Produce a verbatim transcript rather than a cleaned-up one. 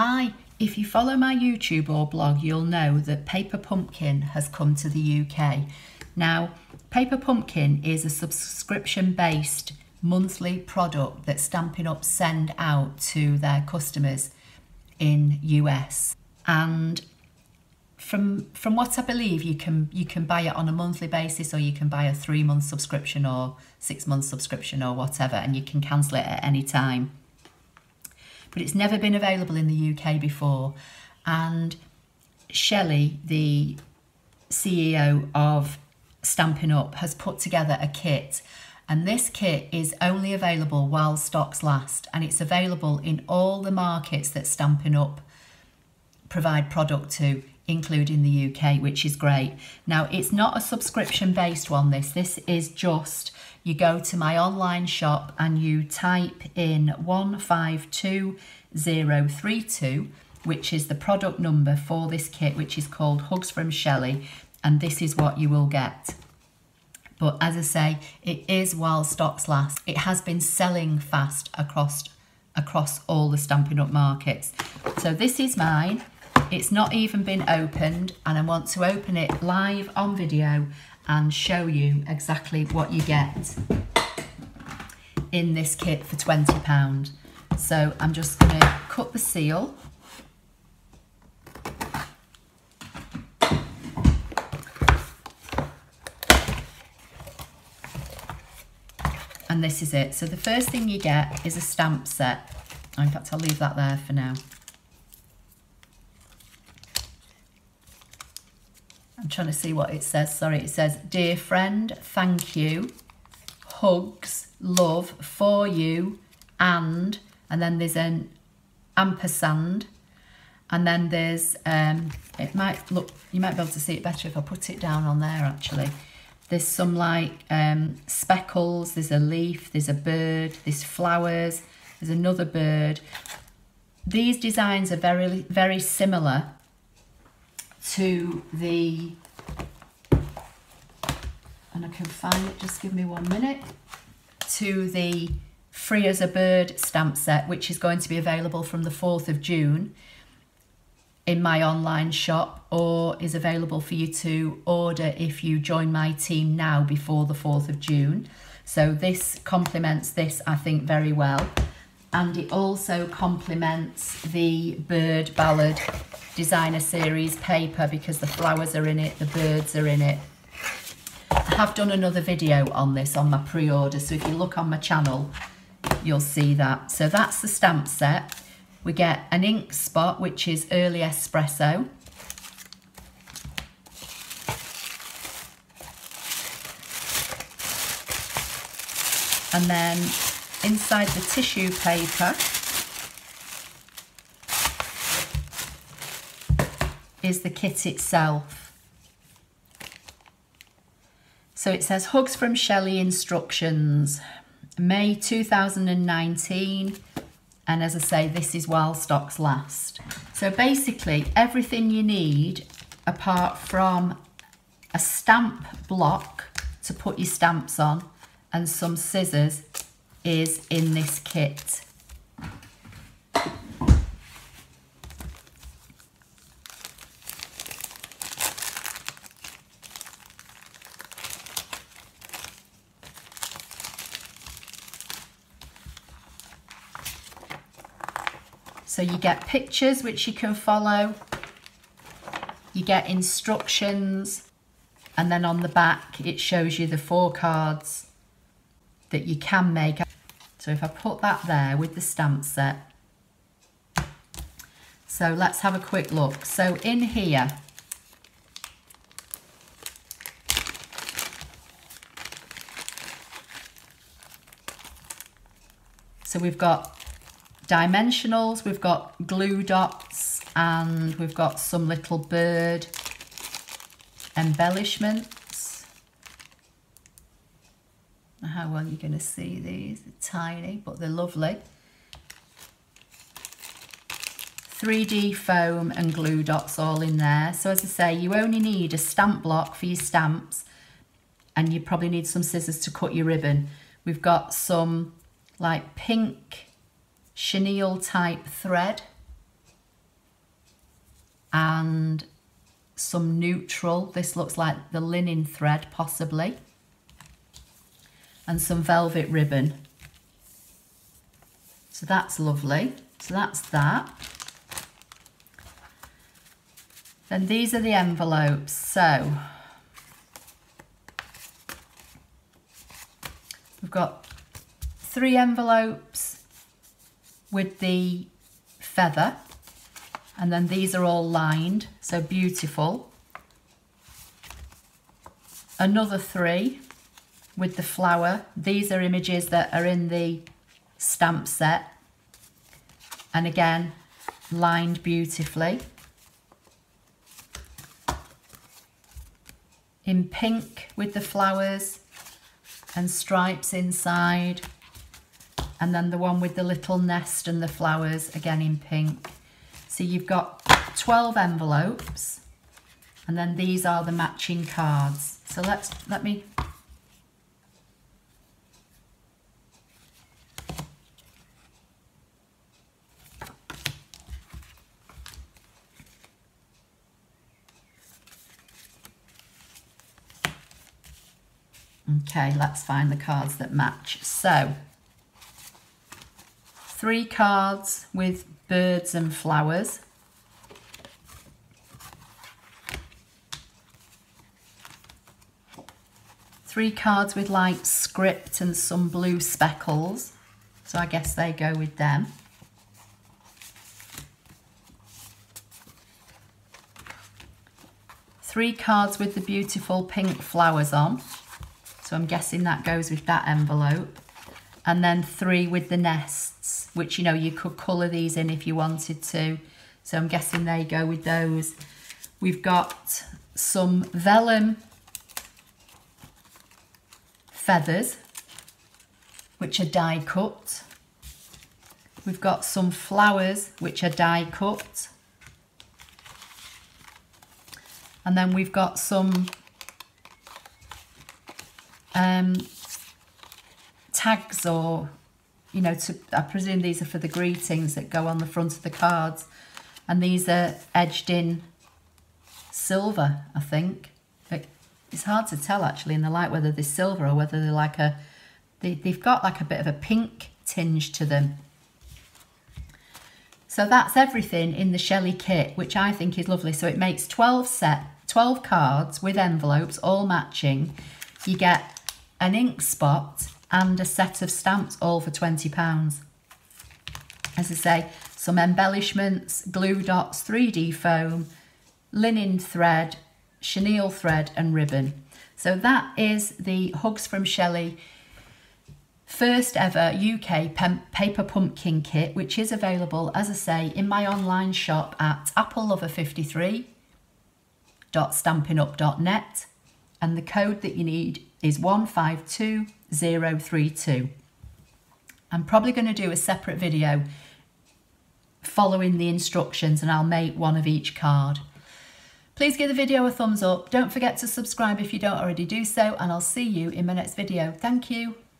Hi, if you follow my YouTube or blog, you'll know that Paper Pumpkin has come to the U K. Now, Paper Pumpkin is a subscription-based monthly product that Stampin' Up! Send out to their customers in U S. And from from what I believe, you can you can buy it on a monthly basis, or you can buy a three-month subscription or six-month subscription or whatever, and you can cancel it at any time. But it's never been available in the U K before. And Shelli, the C E O of Stampin' Up, has put together a kit. And this kit is only available while stocks last. And it's available in all the markets that Stampin' Up provide product to, including the U K, which is great. Now, it's not a subscription-based one, this. This is just, you go to my online shop and you type in one five two zero three two, which is the product number for this kit, which is called Hugs From Shelli, and this is what you will get. But as I say, it is while stocks last. It has been selling fast across, across all the Stampin' Up! Markets. So this is mine. It's not even been opened, and I want to open it live on video and show you exactly what you get in this kit for twenty pounds. So I'm just going to cut the seal. And this is it. So the first thing you get is a stamp set. In fact, I'll leave that there for now. I'm trying to see what it says. Sorry, it says, "Dear friend, thank you, hugs, love for you, and," and then there's an ampersand, and then there's, um, it might look, you might be able to see it better if I put it down on there actually. There's some like um, speckles, there's a leaf, there's a bird, there's flowers, there's another bird. These designs are very, very similar to the, and I can find it, just give me one minute, to the Free as a Bird stamp set, which is going to be available from the fourth of June in my online shop, or is available for you to order if you join my team now before the fourth of June. So this complements this, I think, very well. And it also complements the Bird Ballad designer series paper, because the flowers are in it, the birds are in it. I have done another video on this on my pre-order, so if you look on my channel, you'll see that. So that's the stamp set. We get an ink spot, which is Early Espresso. And then inside the tissue paper is the kit itself. So it says, "Hugs From Shelli instructions, May two thousand nineteen. And as I say, this is while stocks last. So basically everything you need apart from a stamp block to put your stamps on and some scissors is in this kit. So you get pictures which you can follow, you get instructions, and then on the back it shows you the four cards that you can make. So if I put that there with the stamp set, so let's have a quick look. So in here, so we've got dimensionals, we've got glue dots, and we've got some little bird embellishments. How well you're going to see these, they're tiny, but they're lovely. three D foam and glue dots all in there. So as I say, you only need a stamp block for your stamps, and you probably need some scissors to cut your ribbon. We've got some like pink chenille type thread and some neutral. This looks like the linen thread possibly, and some velvet ribbon. So that's lovely. So that's that. Then these are the envelopes. So we've got three envelopes with the feather, and then these are all lined, so beautiful. Another three with the flower. These are images that are in the stamp set, and again lined beautifully in pink with the flowers and stripes inside, and then the one with the little nest and the flowers again in pink. So you've got twelve envelopes, and then these are the matching cards. So let's let me Okay, let's find the cards that match. So, three cards with birds and flowers. Three cards with like script and some blue speckles. So I guess they go with them. Three cards with the beautiful pink flowers on. So I'm guessing that goes with that envelope. And then three with the nests, which, you know, you could colour these in if you wanted to. So I'm guessing they go with those. We've got some vellum feathers, which are die cut. We've got some flowers, which are die cut. And then we've got some Um, tags, or, you know, to, I presume these are for the greetings that go on the front of the cards, and these are edged in silver, I think. But it's hard to tell actually in the light whether they're silver or whether they're like a, they, they've got like a bit of a pink tinge to them. So that's everything in the Shelli kit, which I think is lovely. So it makes twelve set, twelve cards with envelopes all matching. You get an ink spot and a set of stamps, all for twenty pounds. As I say, some embellishments, glue dots, three D foam, linen thread, chenille thread and ribbon. So that is the Hugs From Shelli first ever U K Paper Pumpkin kit, which is available, as I say, in my online shop at apple lover fifty three dot stampin up dot net. And the code that you need is one five two zero three two. I'm probably going to do a separate video following the instructions, and I'll make one of each card. Please give the video a thumbs up. Don't forget to subscribe if you don't already do so, and I'll see you in my next video. Thank you.